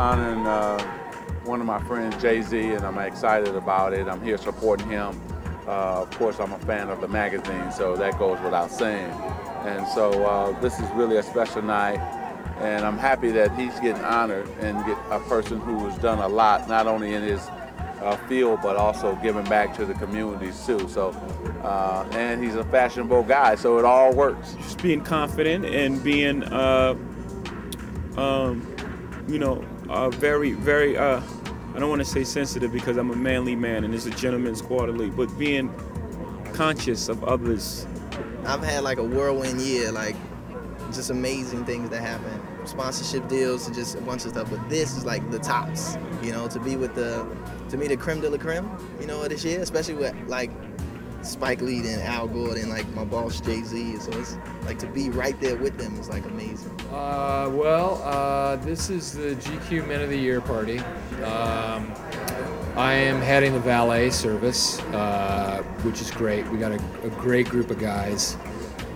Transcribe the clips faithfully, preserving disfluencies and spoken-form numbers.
signing uh, one of my friends, Jay-Z, and I'm excited about it. I'm here supporting him. Uh, of course, I'm a fan of the magazine, so that goes without saying. And so uh, this is really a special night, and I'm happy that he's getting honored and get a person who has done a lot, not only in his uh, field, but also giving back to the communities too. So, uh, and he's a fashionable guy, so it all works. Just being confident and being, uh, um, you know, uh, very, very, uh, I don't want to say sensitive because I'm a manly man and it's a gentleman's quarterly, but being conscious of others. I've had like a whirlwind year, like just amazing things that happen. Sponsorship deals and just a bunch of stuff, but this is like the tops, you know, to be with the, to me the creme de la creme, you know, this year, especially with like Spike Lee and Al Gore and like my boss Jay-Z, so it's like to be right there with them is like amazing. Uh, well, uh, this is the G Q Men of the Year party. Um, I am heading the valet service, uh, which is great. We got a, a great group of guys,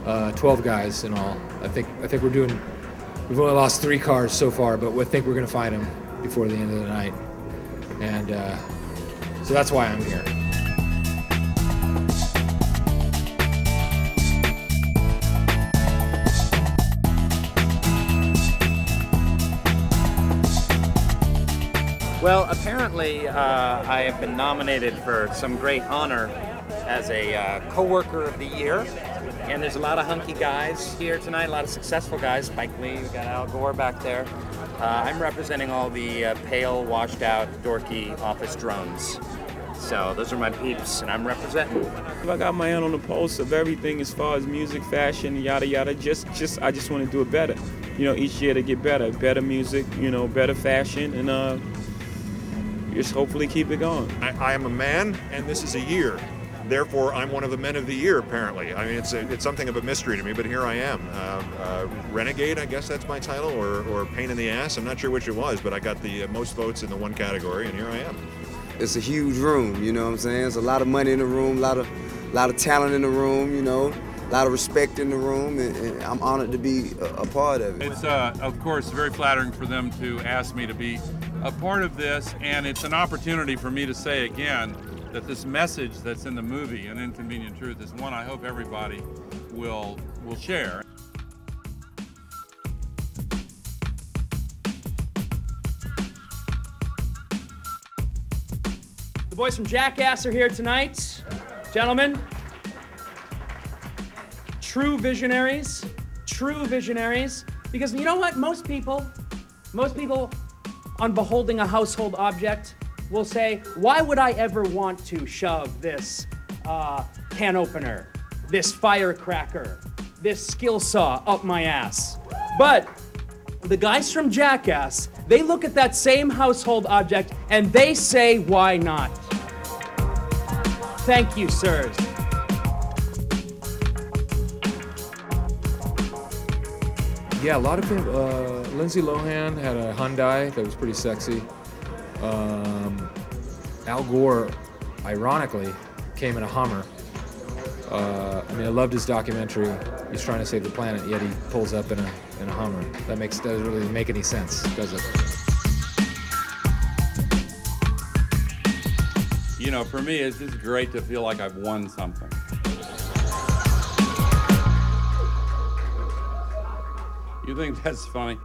uh, twelve guys in all. I think I think we're doing. We've only lost three cars so far, but we think we're going to find them before the end of the night, and uh, so that's why I'm here. Well, apparently uh, I have been nominated for some great honor as a uh, co-worker of the year, and there's a lot of hunky guys here tonight, a lot of successful guys. Spike Lee, we've got Al Gore back there. Uh, I'm representing all the uh, pale, washed out, dorky office drones. So those are my peeps, and I'm representing. I got my hand on the pulse of everything as far as music, fashion, yada yada. Just, just, I just want to do it better. You know, each year to get better, better music, you know, better fashion, and uh. just hopefully keep it going. I, I am a man, and this is a year. Therefore, I'm one of the men of the year, apparently. I mean, it's a, it's something of a mystery to me, but here I am. Uh, uh, Renegade, I guess that's my title, or, or Pain in the Ass. I'm not sure which it was, but I got the most votes in the one category, and here I am. It's a huge room, you know what I'm saying? There's a lot of money in the room, a lot of, a lot of talent in the room, you know, a lot of respect in the room, and, and I'm honored to be a, a part of it. It's, uh, of course, very flattering for them to ask me to be a part of this, and it's an opportunity for me to say again that this message that's in the movie, An Inconvenient Truth, is one I hope everybody will, will share. The boys from Jackass are here tonight. Gentlemen, true visionaries, true visionaries, because you know what, most people, most people, on beholding a household object, will say, why would I ever want to shove this uh, can opener, this firecracker, this skill saw up my ass? But the guys from Jackass, they look at that same household object and they say, why not? Thank you, sirs. Yeah, a lot of people, uh, Lindsay Lohan had a Hyundai that was pretty sexy. Um, Al Gore, ironically, came in a Hummer. Uh, I mean, I loved his documentary. He's trying to save the planet, yet he pulls up in a, in a Hummer. That makes, doesn't really make any sense, does it? You know, for me, it's just great to feel like I've won something. You think that's funny?